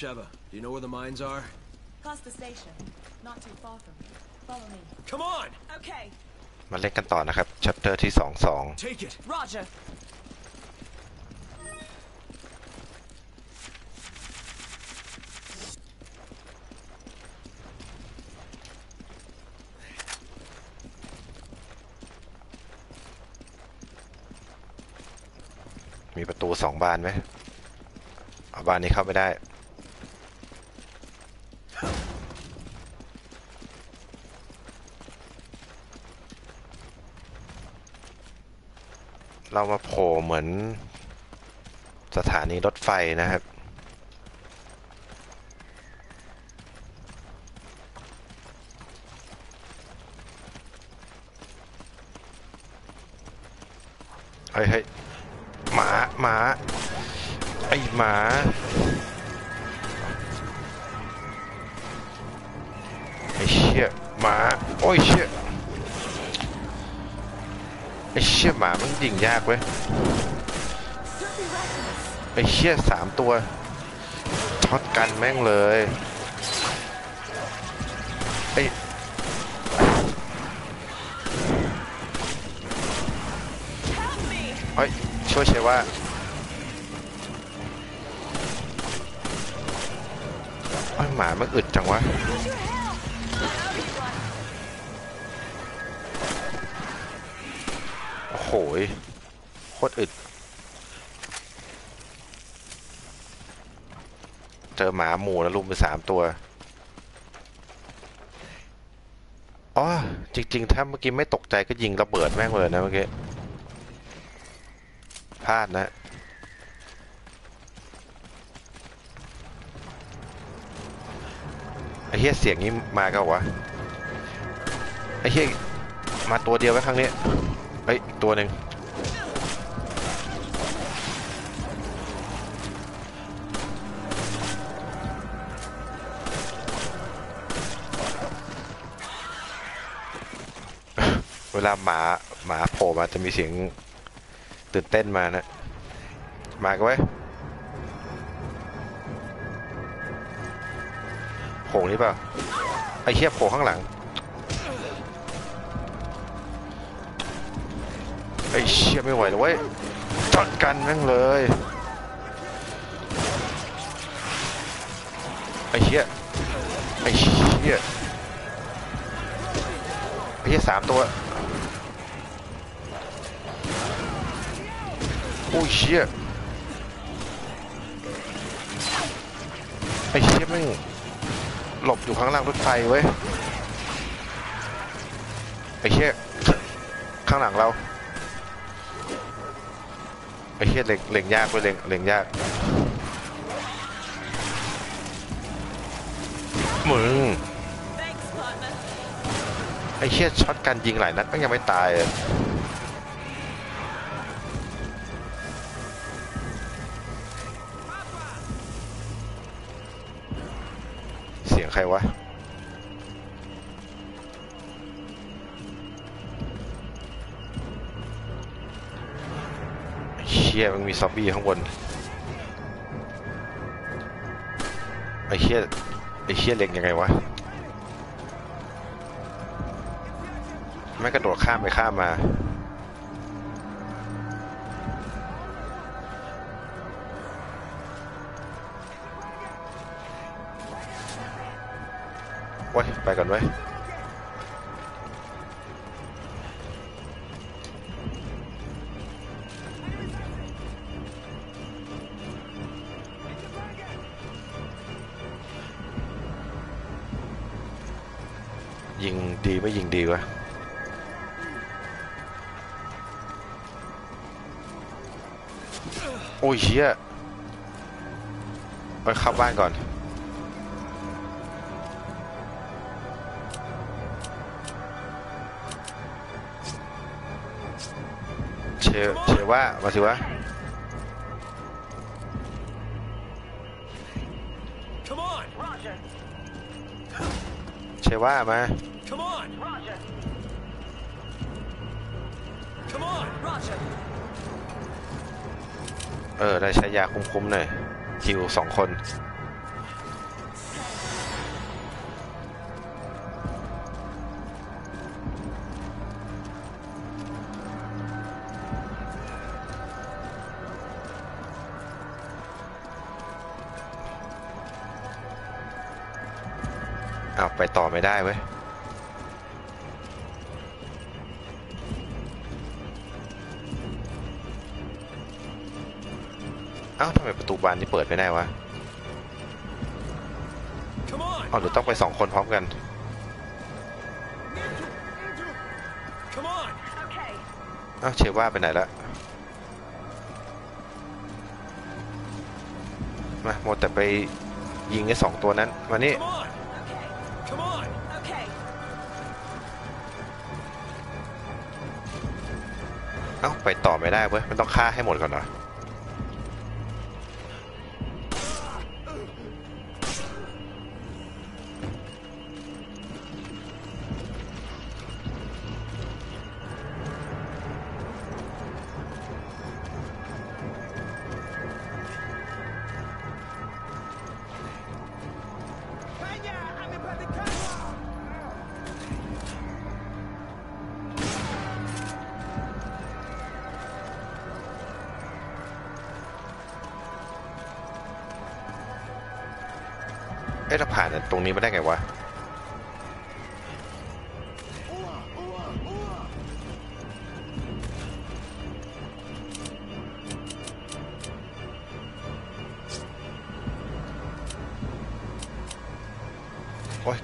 Sheva, do you know where the mines are? Costa Station, not too far from here. Follow me. Come on. Okay. มาเล่นกันต่อนะครับ chapter ที่22 Take it. Roger. มีประตู2บานไหมเอาบานนี้เข้าไม่ได้เรามาโผล่เหมือนสถานีรถไฟนะครับเฮ้ยเฮ้ยหมาไอหมาไอเชี่ยหมาโอ้ยเชี่ยไอเชี่ยหมามันดิ่งยากเว้ยไอเชี่ย3 ตัวช็อตกันแม่งเลยไอเฮ้ยช่วยเชว่าหมามันอึดจังวะโอ้โหโคตรอึดเจอหมาหมู่แล้วลุมไป3 ตัวอ๋อจริงๆถ้าเมื่อกี้ไม่ตกใจก็ยิงระเบิดแม่งเลยนะเมื่อกี้พลาดนะไอ้เหี้ยเสียงนี้มาก็วะไอ้เหี้ยมาตัวเดียวไว้ครั้งนี้เฮ้ยอีกตัวหนึ่งเวลาหมาโผล่มาจะมีเสียงตื่นเต้นมานะมาก็ไว้โผล่นี่ป่ะไอ้เหี้ยโผล่ข้างหลังไอ้เหี้ยไม่ไหวแล้วเว้ยจัดกันแม่งเลยไอ้เหี้ย3 ตัวโอ้ยเหี้ยไอ้เหี้ยแม่งหลบอยู่ข้างล่างรถไฟเว้ยไอ้เหี้ยข้างหลังเราไอ้เหี้ยเล็งยากเว้ยเล็งยากมึงไอ้เหี้ยช็อตกันยิงหลายนัดก็ยังไม่ตายใครวะเชี่ยมันมีซอมบี้ข้างบนไอ้เชี่ยเล็งยังไงวะไม่กระโดดข้ามไปข้ามมาไว้ไปก่อนไว้ยิงดีไม่ยิงดีวะโอ้ยเหี้ยไปเข้าบ้านก่อนเชว่ามาสิวะเชว่ามาได้ใช้ยาคุ้มๆหน่อยคิว2 คน อ้าวไปต่อไม่ได้เว้ยอ้าวทำไมประตูบานนี่เปิดไม่ได้วะอ้าวหรือต้องไปสองคนพร้อมกันอ้าวเชว่าไปไหนละมาหมดแต่ไปยิงไอ้สองตัวนั้นมานี่เอ้าไปต่อไม่ได้เว้ยมันต้องฆ่าให้หมดก่อนเหรอเอ๊ะเราผ่านตรงนี้มาได้ไงวะโอ้ยก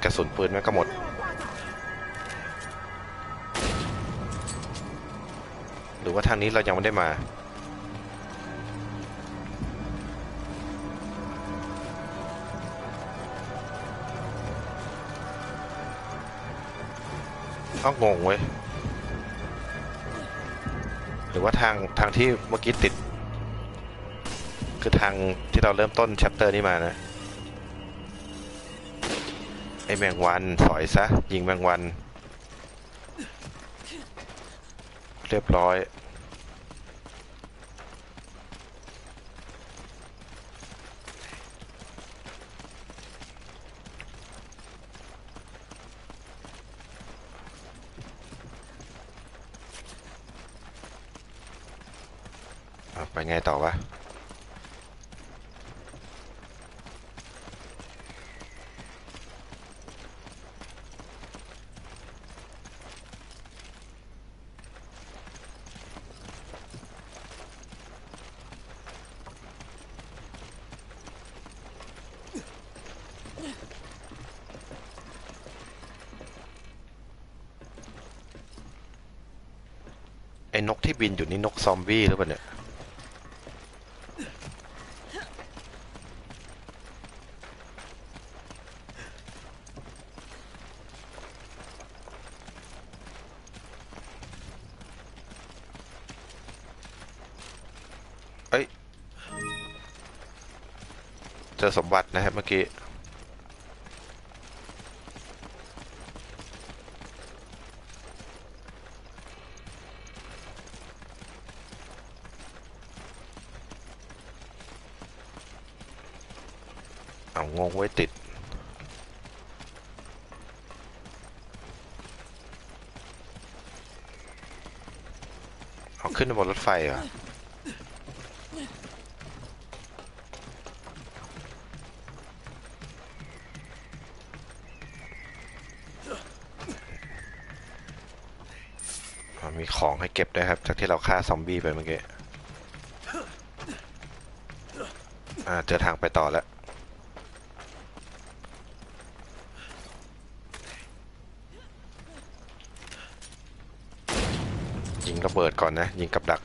ระสุนปืนมันก็หมดหรือว่าทางนี้เรายังไม่ได้มาก็งงเว้ยหรือว่าทางที่เมื่อกี้ติดคือทางที่เราเริ่มต้นแชปเตอร์นี้มานะไอแมงวันสอยซะยิงแมงวันเรียบร้อยไปไงต่อวะไอ้นกที่บินอยู่นี่นกซอมบี้หรือเปล่าเนี่ยเจอสมบัตินะครับเมื่อกี้เอางงไว้ติดเอาขึ้นบนรถไฟเหรอมีของให้เก็บด้วยครับจากที่เราฆ่าซอมบี้ไปเมื่อกี้เจอทางไปต่อแล้วยิงระเบิดก่อนนะยิงกับดัก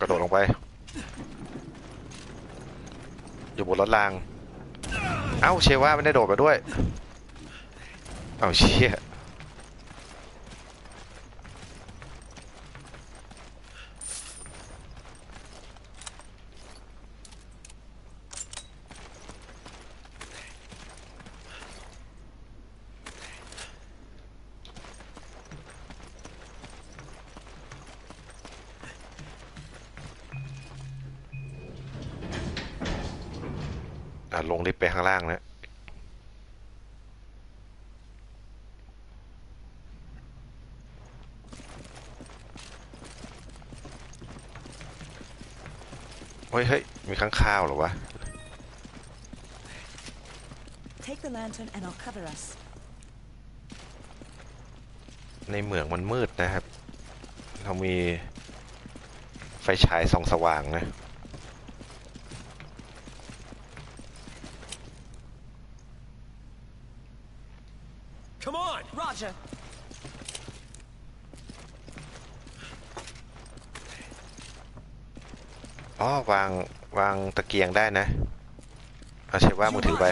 กระโดดลงไปอยู่บนรถรางเอ้าเชว่าไม่ได้โดดมาด้วยเอาเชี่ยลงลิฟต์ไปข้างล่างนะเฮ้ยมีข้างคาวเหรอวะ Take the lantern and I'll cover us. ในเหมืองมันมืดนะครับเรามีไฟฉายส่องสว่างนะอ๋อวางตะเกียงได้นะเอาใช้ว่ามือถือไป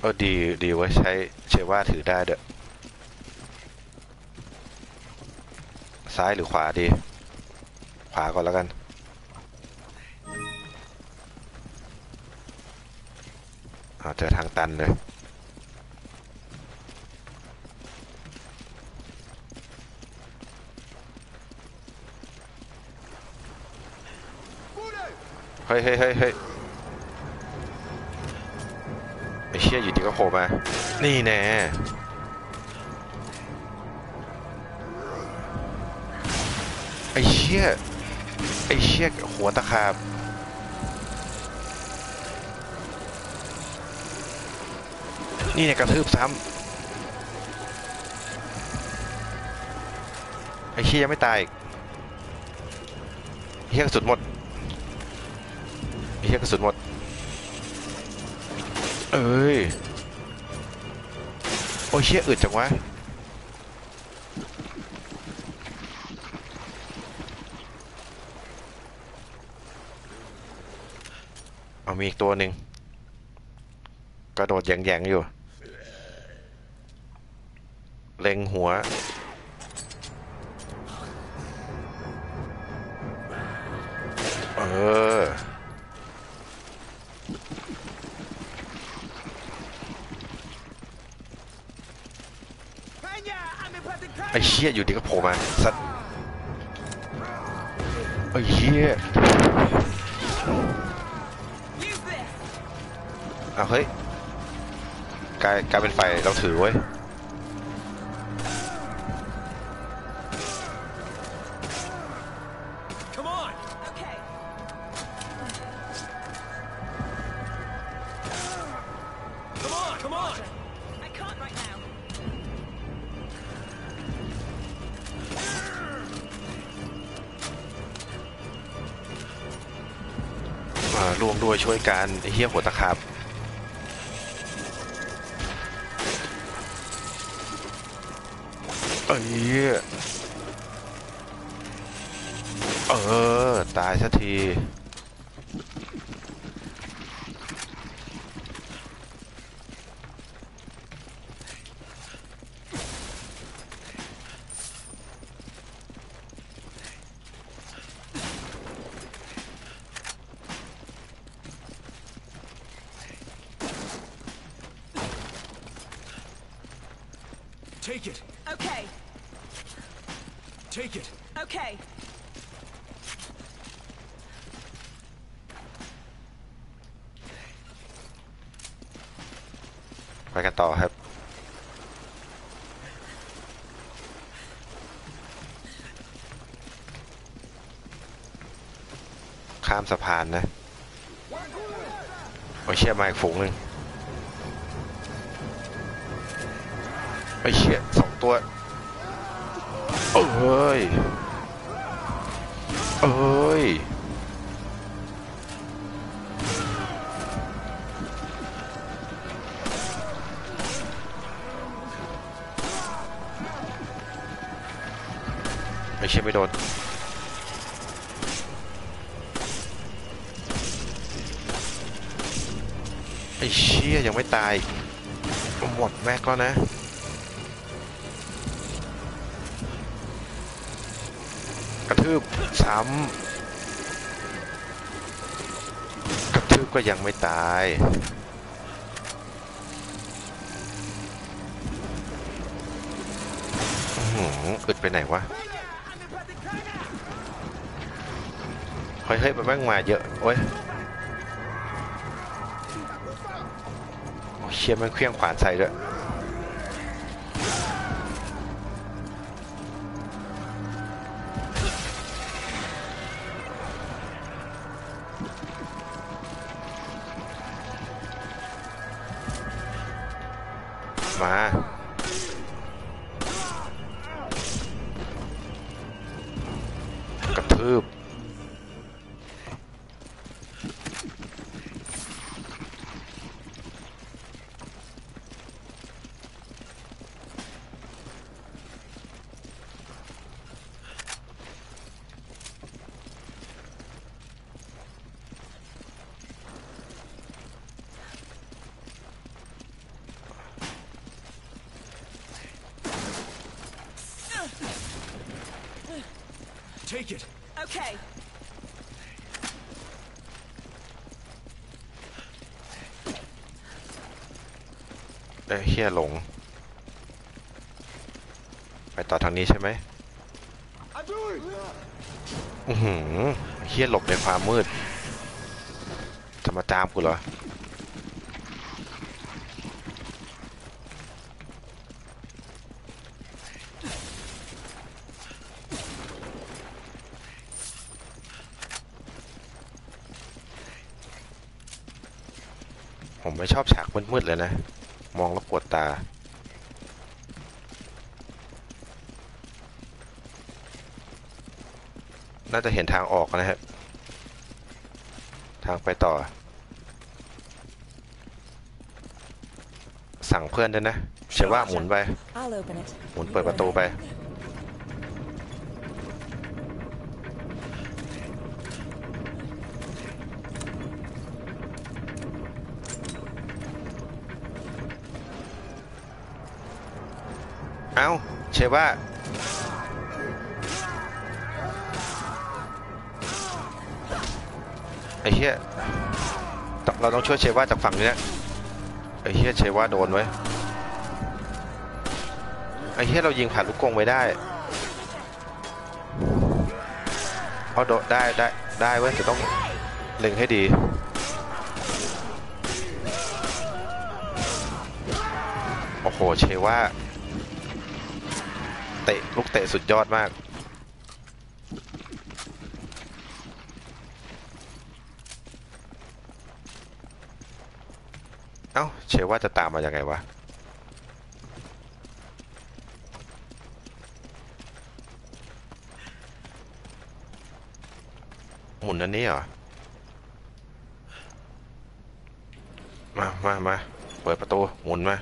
เออดีไว้ใช้เชว่าถือได้เด้อซ้ายหรือขวาดีขวาก่อนแล้วกันเอาเจอทางตันเลยเฮ้ยไอ้เชี่ยอยู่ดีก็โผล่มานี่แน่ไอ้เชี่ยหัวตะขาบนี่เนี่ยกระทืบซ้ำไอ้เชี่ยยังไม่ตายเฮี้ยกระสุนหมดเอ้ยโอ้ยเชี่ยอึดจังวะเอามีอีกตัวหนึ่งกระโดดแยงๆอยู่เล็งหัวไอ้เหี้ยอยู่ดีก็โผล่มาสัตว์ไอ้เหี้ยเอาเฮ้ยกลายเป็นไฟเราถือไว้รวมด้วยช่วยกันไอ้เหี้ยหัวตะขาบไอ้เหี้ยตายสักทีTake it. Okay. Take it. Okay. ไปกันต่อครับข้ามสะพานนะโอ้เชี่ยมาอีกฝูงหนึ่งไอ้เชี่ยสองตัวเอ้ยไอ้เชี่ยไม่โดนไอ้เชี่ยยังไม่ตายหมดแม็กแล้วนะกระทืบก็ยังไม่ตายอึดไปไหนวะเฮ้ยมันแม่งมาเยอะโอ้ยเชี่ยมันเครื่องขวานใส่ด้วย มาคืบTake it.Okay. เฮียหลงไปต่อทางนี้ใช่ไหมเฮียหลบในความมืดจะมาตามกูเหรอผมไม่ชอบฉากมืดๆเลยนะมองแล้วปวดตาน่าจะเห็นทางออกนะครับทางไปต่อสั่งเพื่อนด้วยนะเชื่อว่าหมุนไปหมุนเปิดประตูไปเอาเชว่าไอ้เหี้ยเราต้องช่วยเชว่าจากฝั่งนี้นะไอ้เหี้ยเชว่าโดนไว้ไอ้เหี้ยเรายิงผ่านลูกกรงไปได้เอาโดดได้เว้ยจะต้องเล็งให้ดีโอ้โหเชว่าลูกเตะสุดยอดมากเอ้าเชว่าจะตามมายังไงวะหมุนอันนี้เหรอมาเปิดประตูหมุนมา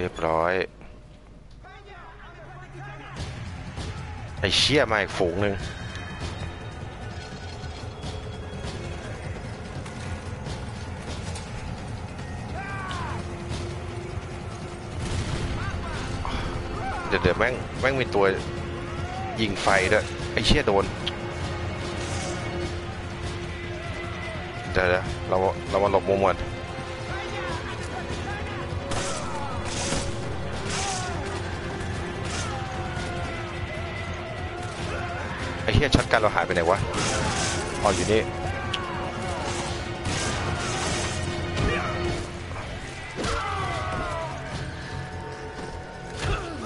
เรียบร้อยไอ้เชี่ยมาอีกฝูงหนึ่งเดี๋ยวแม่งมีตัวยิงไฟด้วยไอ้เชี่ยโดนเดี๋ยวเรามาหลบมุมก่อนไอ้เหี้ยช็อตกันเราหายไปไ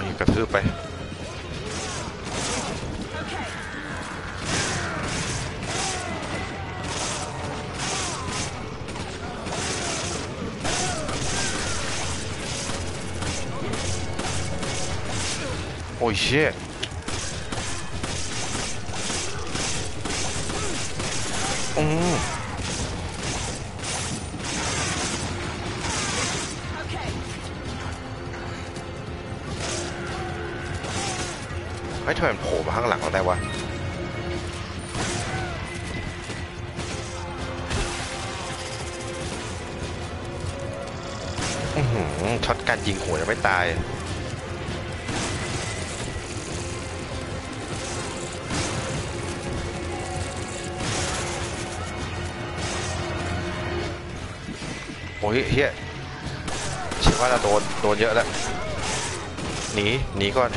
หนวะอ๋ออยู่นี่นี่กระทืบไปโอ้ยเชี่ยไม่ทำไมมันโผล่มาข้างหลังเราได้วะช็อตการยิงหัวจะไม่ตายโอ้ยเฮียเชื่อว่าเราโดนเยอะแล้วหนีก่อน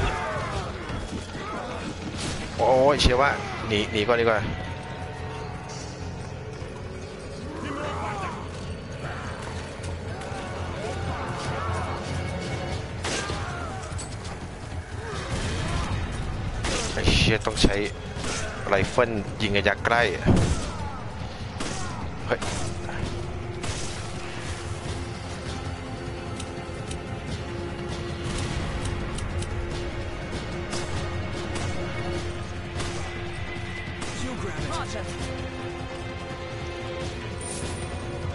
โอ้ยเชื่อว่าหนีก่อนดีกว่าไอ้เชี่ยต้องใช้ไรเฟิลยิงระยะใกล้เฮ้ย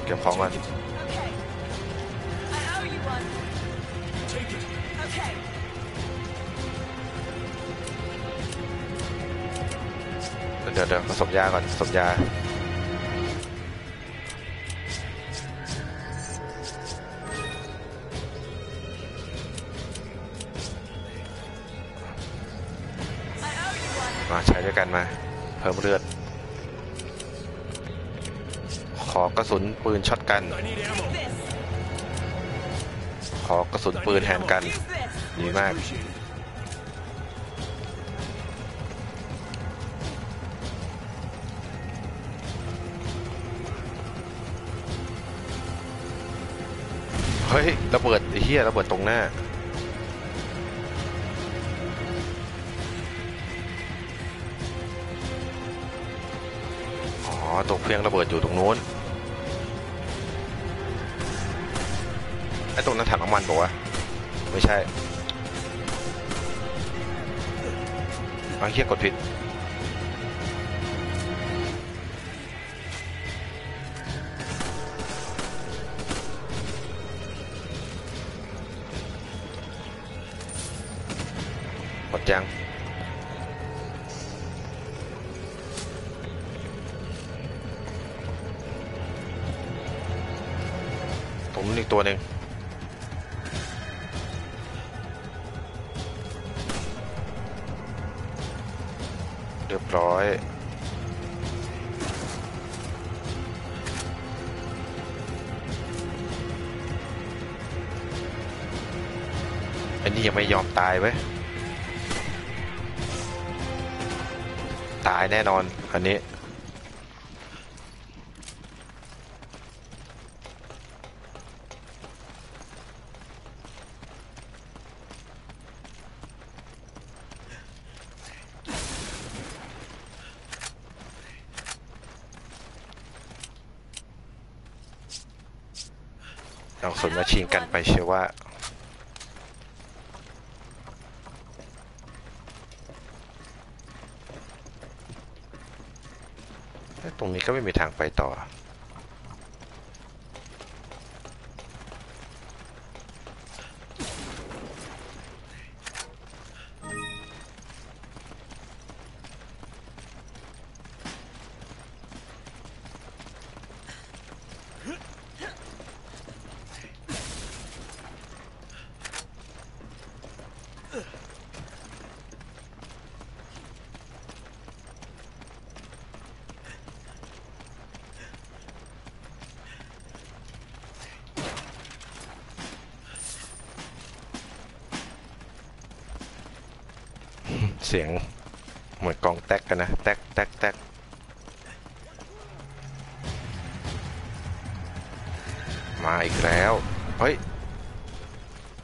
เก็บของก่อนเดี๋ยวผสมยาก่อนผสมยามาใช้ด้วยกันมาเพิ่มเลือดขอกระสุนปืนช็อตกันขอกระสุนปืนแฮนด์กันดีมากเฮ้ยระเบิดไอ้เหี้ยระเบิดตรงหน้าอ๋อตกเพียงระเบิดอยู่ตรงนู้นไอ้ตรงนั้นถังน้ำมันบอกว่าไม่ใช่ไอ้เหี้ยกดผิดยังผมอีกตัวหนึ่งเรียบร้อยอันนี้ยังไม่ยอมตายไว้ตายแน่นอนอันนี้เราสนมาชิงกันไปเชื่อว่าตรงนี้ก็ไม่มีทางไปต่อเสียงเหมือนกองแตกกันนะแตกแตกแตกมาอีกแล้วเฮ้ย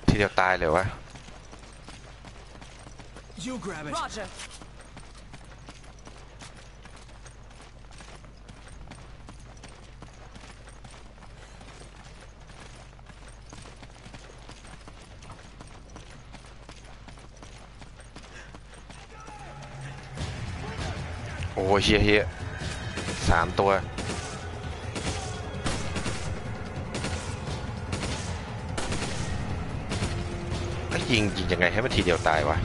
ทีเดียวตายเลยวะโอ้เฮียๆสามตัวแล้วยิงยังไงให้มันทีเดียวตายวะ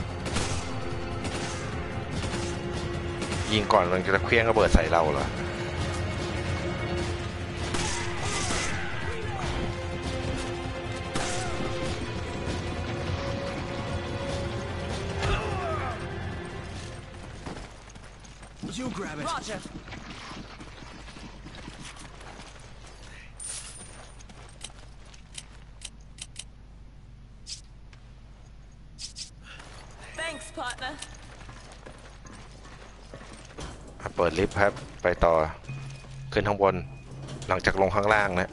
ยิงก่อนมันจะเคลื่อนระเบิดใส่เราเหรอเปิดลิฟต์ครับไปต่อขึ้นข้างบนหลังจากลงข้างล่างนะ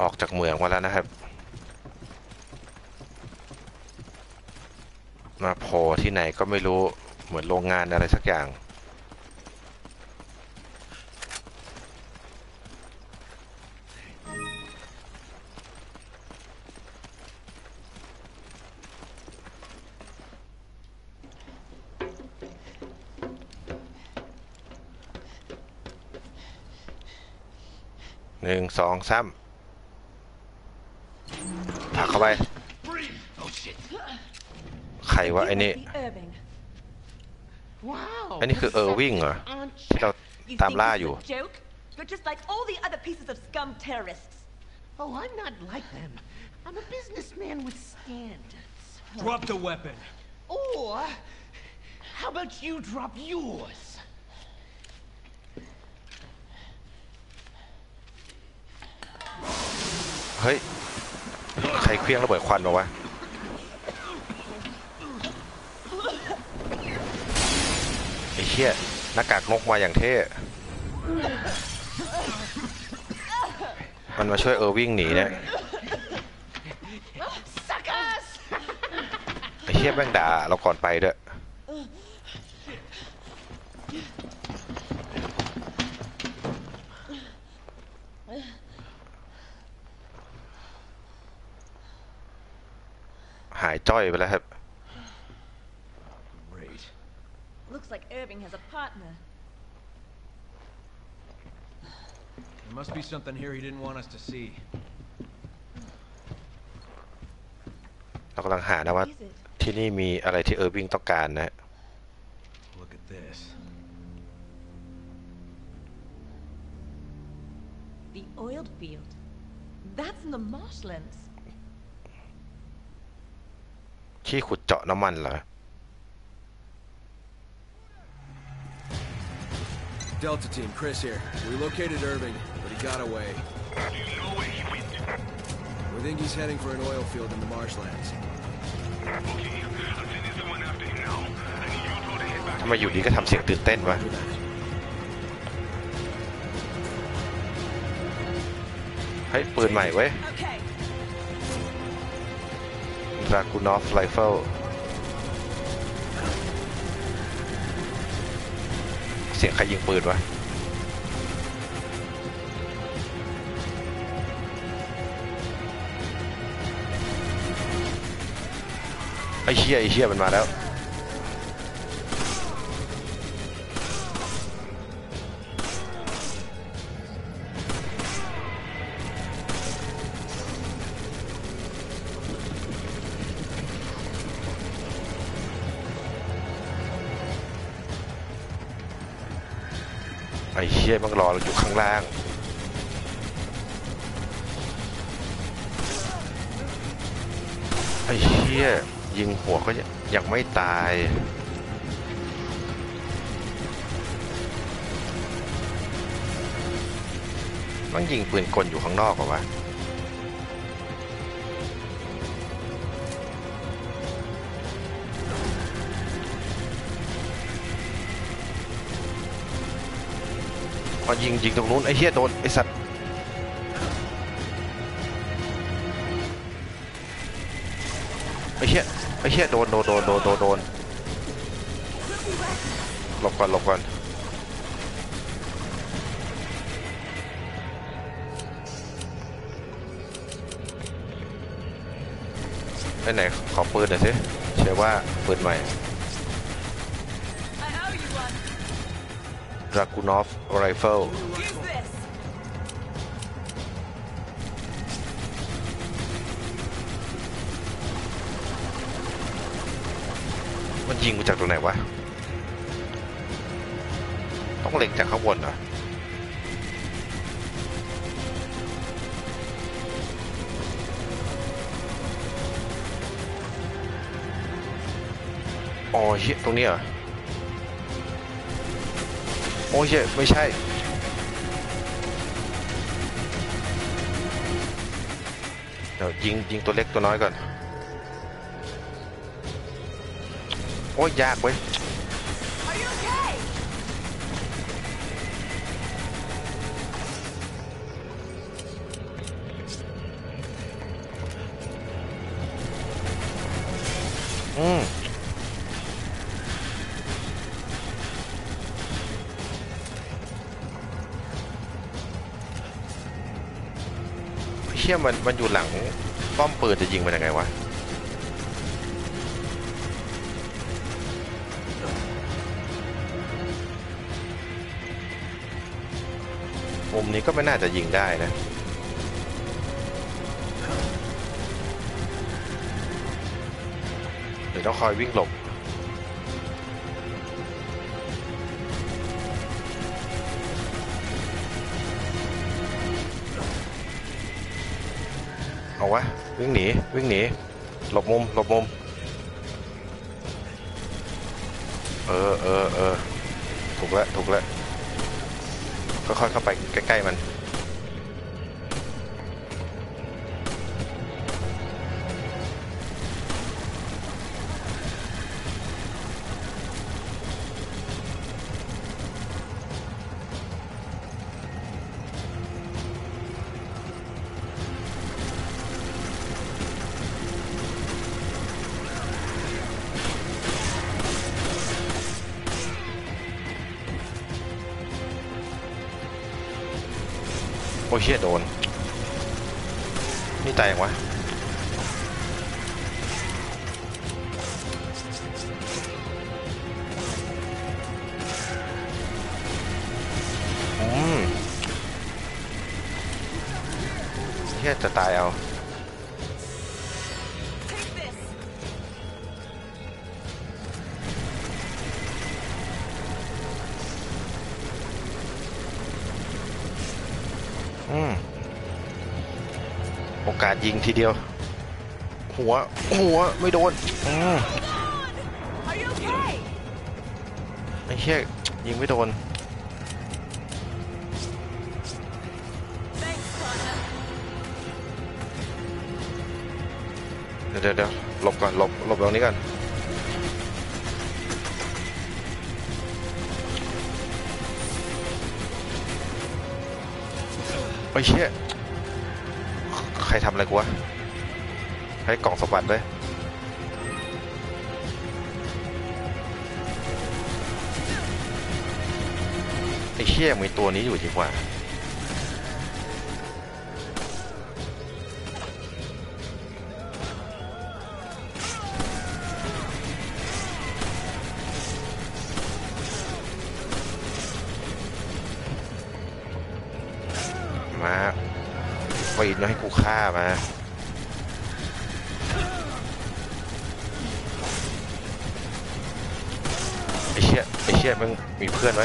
ออกจากเมืองมาแล้วนะครับมาโผล่ที่ไหนก็ไม่รู้เหมือนโรงงานอะไรสักอย่าง ผลักเข้าไปใครวะไอ้นี่อันนี้คือ Irving เหรอที่เราตามล่าอยู่เฮ้ยใครเครื่องระเบิดควันมาวะไอ้เหี้ยหน้ากากนกมาอย่างเท่มันมาช่วยIrvingหนีเนี่ยไอ้เหี้ยแม่งด่าเราก่อนไปด้วยหายจ้อยไปแล้วครับ Looks like Irving has a partner. There must be something here he didn't want us to see. เรากำลังหานะว่าที่นี่มีอะไรที่Irvingต้องการนะ Look at this. The oil field. That's in the marshlands.ที่ขุดเจาะน้ำมันเหรอ Delta team, Chris here. We located Irving, but he got away. We think he's heading for an oil field in the marshlands. ทำไมอยู่ดีก็ทำเสียงตื่นเต้นวะเฮ้ยปืนใหม่เว้ยDragunov Rifle เสียงใครยิงปืนวะไอ้เหี้ยมันมาแล้วไอ้เหี้ยมันรอเราอยู่ข้างล่างไอ้เหี้ยยิงหัวก็ยังไม่ตายมันยิงปืนกลอยู่ข้างนอกเหรอวะยิงตรงนู้นไอ้เหี้ยโดนไอ้สัตว์ไอ้เหี้ยโดนหลบก่อนไอ้ไหนขอปืนหน่อยสิเชื่อว่าปืนใหม่Dragunov Rifle มันยิงกูจากตรงไหนวะต้องเล็งจากข้างบนเหรออ๋อเหี้ยตรงนี้เหรอโอ้ยไม่ใช่เดี๋ยวยิงตัวเล็กตัวน้อยก่อนโอ้ยยากเว้ยมันอยู่หลังป้อมปืนจะยิงมันยังไงวะ มุมนี้ก็ไม่น่าจะยิงได้นะเดี๋ยวต้องคอยวิ่งหลบเอาวะวิ่งหนีวิ่งหนีหลบมุมหลบมุมเออถูกแล้วถูกแล้วก็ค่อยเข้าไปใกล้ๆมันโอ้ยเฮียโดนนี่ตายยังวะเฮียจะตายเอาโอกาสยิงทีเดียวหัวไม่โดนไอ้เหี้ยยิงไม่โดนเดี๋ยวหลบก่อนหลบตรงนี้ก่อนไอ้เหี้ยใครทำอะไรกูวะให้กล่องสมบัติเลยไอ้เหี้ยมีตัวนี้อยู่ดีกว่ามาไปอีกแล้วให้กูฆ่ามาไอเชี่ยมึงมีเพื่อนไหม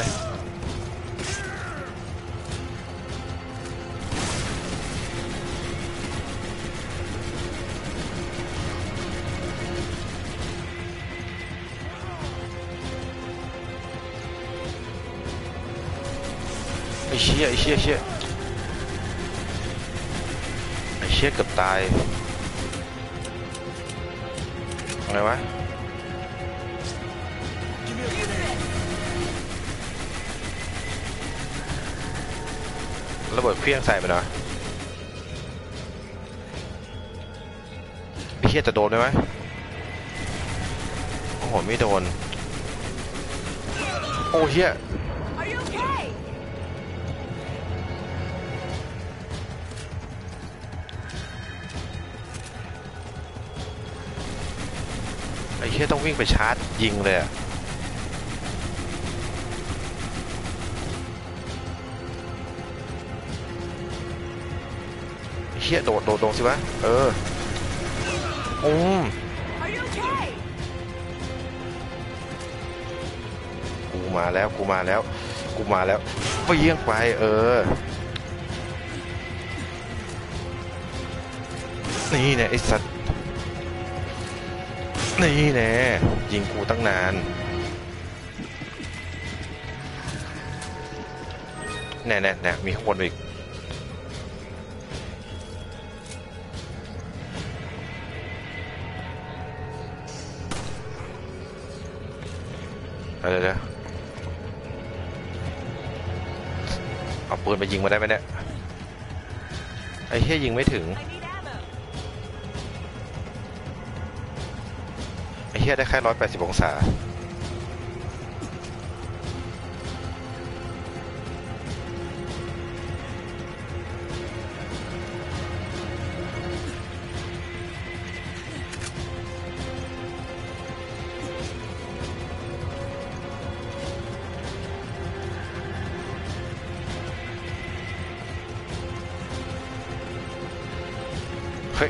ไอเชี่ยเชี่ยเกือบตายอะไรวะระเบิดเพี้ยงใส่ไปหน่อยเชี่ยจะโดนได้ไหมโอ้โหไม่โดนโอ้เชี่ยไอ้เหี้ยต้องวิ่งไปชาร์จยิงเลยอะไอ้เหี้ยโดดลงสิวะกูมาแล้วไปเยี่ยงไปนี่เนี่ยไอ้สัตว์นี่แน่ยิงกูตั้งนานแน่มีคนอีกเดี๋ยวเอาปืนไปยิงมาได้ไหมเนี่ยไอ้เหี้ยยิงไม่ถึงได้แค่180 องศา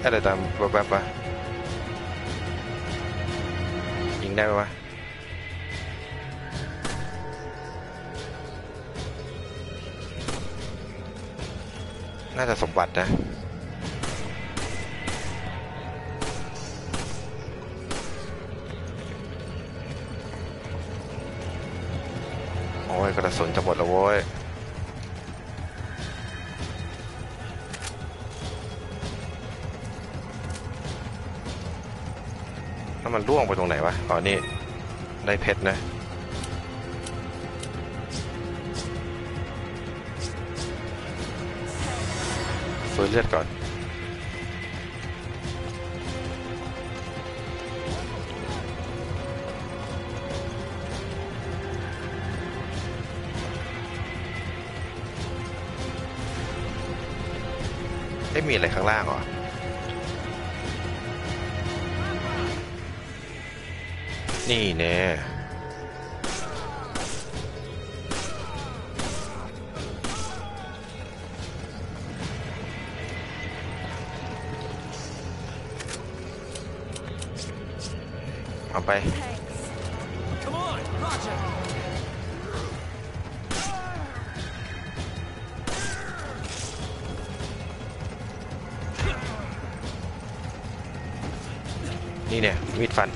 เฮ้ยอะไรตามแบบวะยิงได้ไหมวะน่าจะสมบัตินะโอ้ยกระสุนจะหมดแล้วโว้ยแล้วมันล่วงไปตรงไหนวะอ๋อนี่ได้เพชรนะเปิดเลือดก่อนได้มีอะไรข้างล่างเหรอนี่แน่ไปนี่เนี่ยมีดฟัน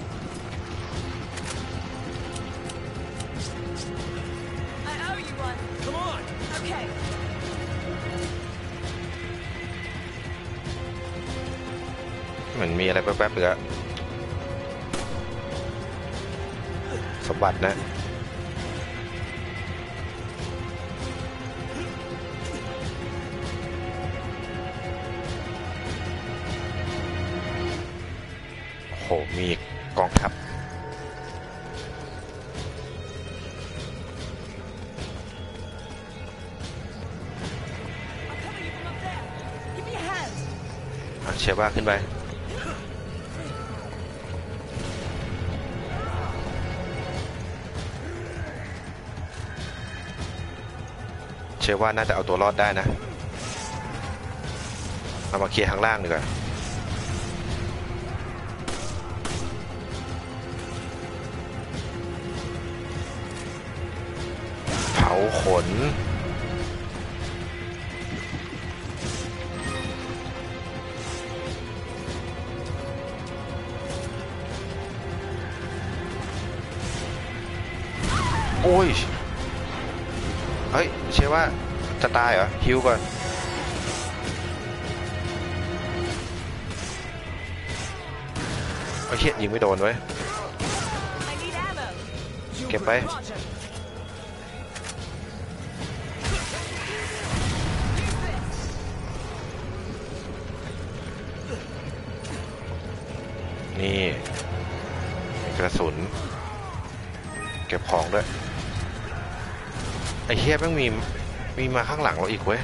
เหมือนมีอะไรแป๊บๆเหลือสมบัตินะโหมีกองทัพเชียร์บ้าขึ้นไปเชื่อว่าน่าจะเอาตัวรอดได้นะเอามาเคลียร์ข้างล่างดีกว่าเผาขนโอ้ยเฮ้ยเชื่อว่าจะตายเหรอฮิวก่อนไอ้เหี้ยยิงไม่โดนเว้ยเก็บไปนี่กระสุนเก็บของด้วยไอ้เหี้ยแม่งมีมาข้างหลังเราอีกเว้ย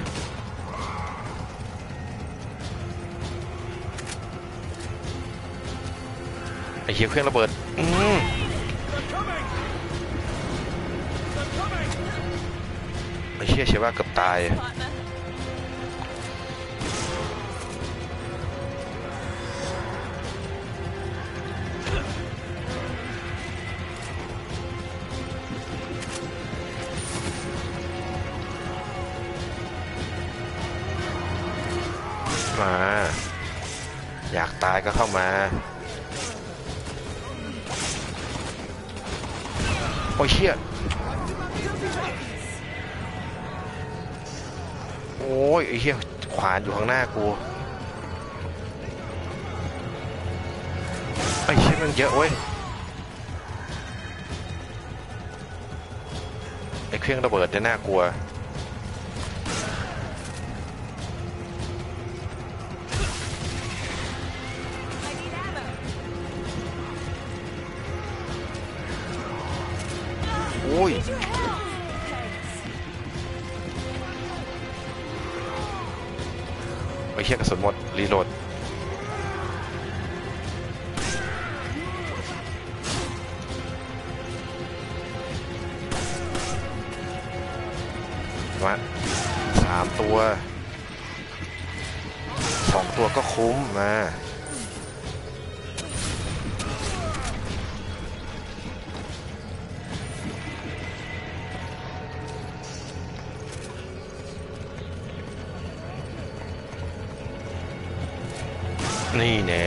ไอ้เหี้ยเครื่องระเบิดไอ้เหี้ยเชื่อว่าเกือบตายมาอยากตายก็เข้ามาโอ้ยเชี่ยโอ้ยไอ้เหี้ยขวานอยู่ข้างหน้ากูไอ้เชี่ยมันเยอะเว้ยไอ้เครื่องระเบิดเนี่ยน่ากลัวโอ้ยไอ้เหี้ยกระสุนหมดรีโหลดมา3 ตัว 2 ตัวก็คุ้มมานี่แน่นี่แน่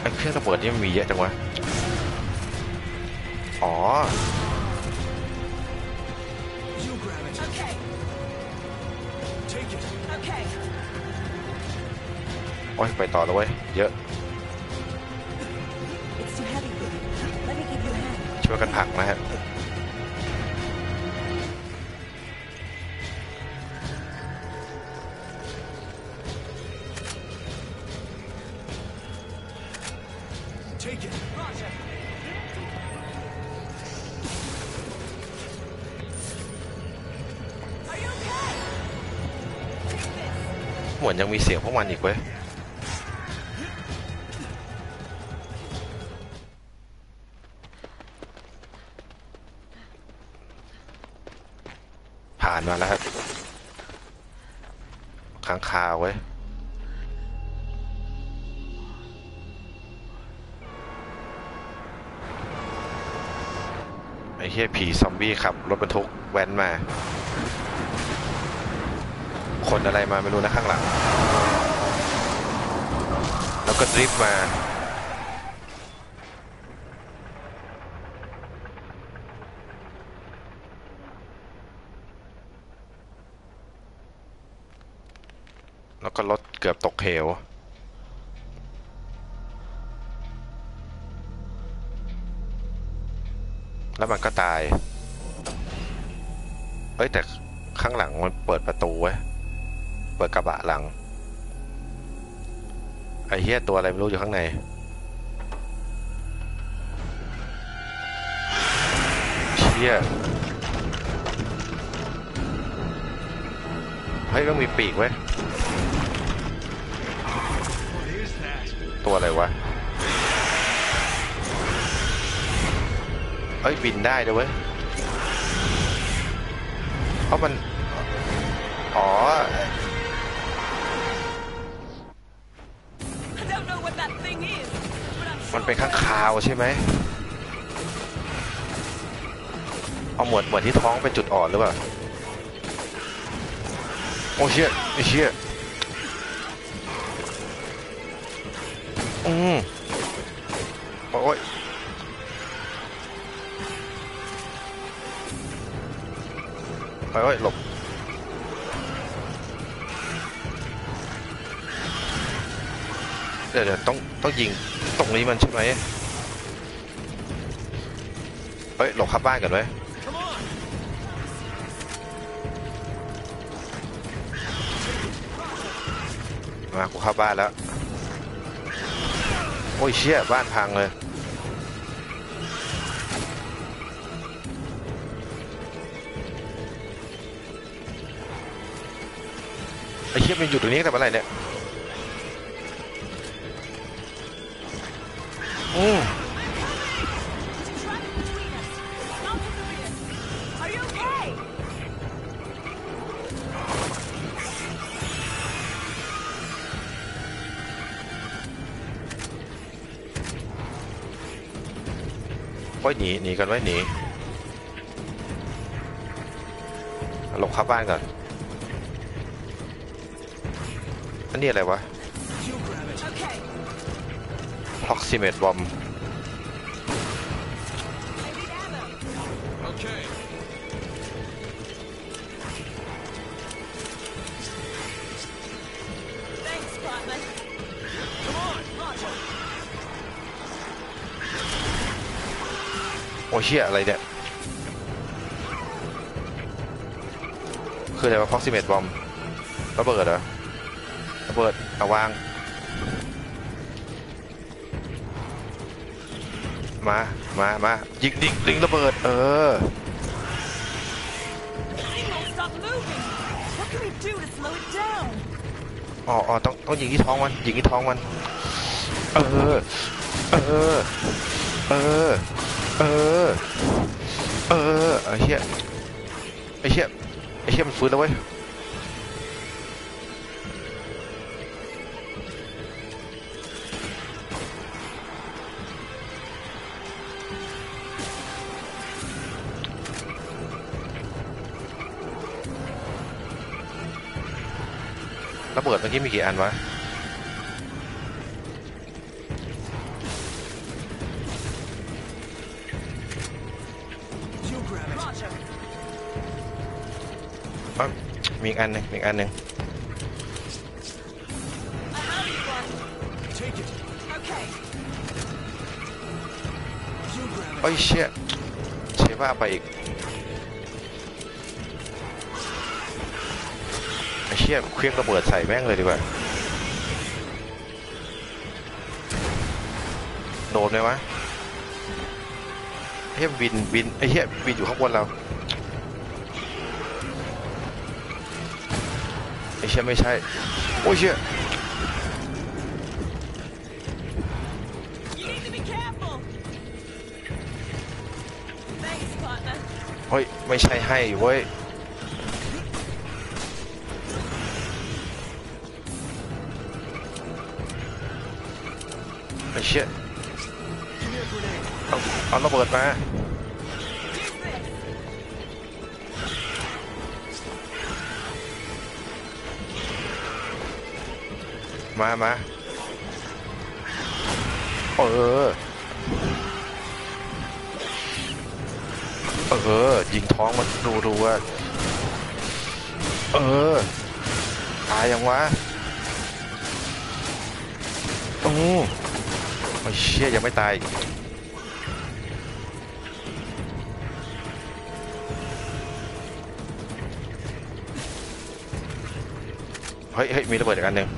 ไอ้เครื่องระเบิดนี่มันมีเยอะจังวะอ๋อโอ้ยไปต่อแล้วเว้ยเยอะช่วยกันผักนะฮะเหมือนยังมีเสียงพวกมันอีกเว้ยมาแล้วครับค้างคาไว้ไอ้เหี้ยผีซอมบี้ขับรถบรรทุกแว้นมาคนอะไรมาไม่รู้นะข้างหลังแล้วก็ดริฟต์มาแล้วก็รถเกือบตกเหวแล้วมันก็ตายเอ้ยแต่ข้างหลังมันเปิดประตูไว้เปิดกระบะหลังไอ้เหี้ยตัวอะไรไม่รู้อยู่ข้างในเชี่ยเฮ้ยต้องมีปีกไว้ตัวอะไรวะเอ้ยบินได้ด้วยเว้ยเพราะมันอ๋อมันเป็นข้างคาวใช่ไหมเอาหมวดที่ท้องเป็นจุดอ่อนหรือเปล่าโอ้เชี่ยไอ้เชี่ยโอ้ยไปโอ้ยหลบเดี๋ยวต้องยิงตรงนี้มันใช่ไหมเฮ้ยหลบข้าบ้านกันไว้มากูเข้าบ้านแล้วโอ้ยเชี่ยบ้านพังเลยไอ้เชี่ยมันอยู่ตรงนี้แต่อะไรเนี่ยหนีกันไว้หนีหลบเข้าบ้านก่อนอันนี้อะไรวะ proximate bomb โอ้เชี่ยอะไรเนี่ยคืออะไรวะ proximate bomb ระเบิดเหรอระเบิดเอาวางมายิงระเบิดเออ อ๋อต้องยิงที่ท้องมันยิงที่ท้องมันไอ้เชี่ยมันฟื้นแล้วเว้ยระเบิดเมื่อกี้มีกี่อันวะมีอีกอันหนึ่งโอ้ยเชี่ยว่าไปอีกเชี่ยเครื่องระเบิดใส่แม่งเลยดีกว่าโดนไหมวะเฮ้ยบินไอ้เหี้ยบินอยู่ข้างบนเราไอ้เชี่ยไม่ใช่โอ้ยเชี่ยเฮ้ยไม่ใช่ให้เว้ยไอ้เชี่ยเอาระเบิดมามายิงท้องมันดูว่าตายยังวะโอ้ยเชี่ยยังไม่ตายเฮ้ยมีระเบิดอีกอันหนึ่ง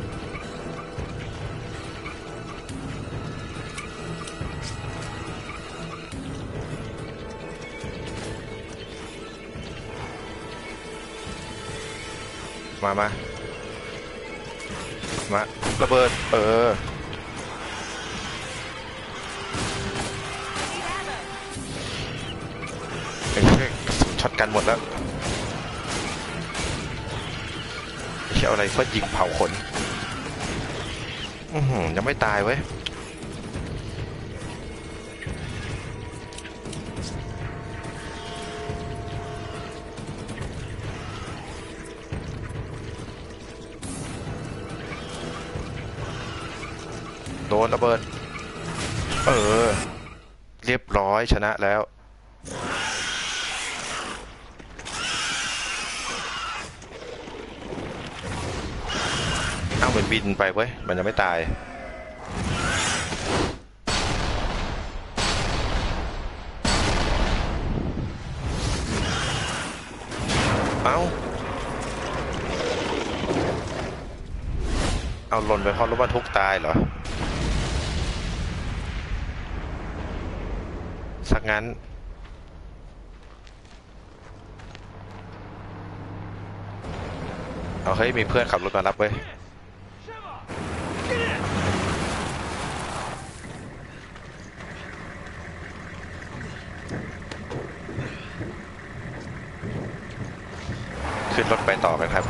มาระเบิดไอ้เช็คช็อตกันหมดแล้วไม่ใช่อะไรเพื่อยิงเผาขนยังไม่ตายเว้ยโดนระเบิดเรียบร้อยชนะแล้วเอาเหมือนบินไปเว้ยมันจะไม่ตายเอาหล่นไปเพราะรถบรรทุกตายเหรอสักงั้นเอาเฮ้ยมีเพื่อนขับรถมารับเว้ยขึ้นรถไปต่อกันครับ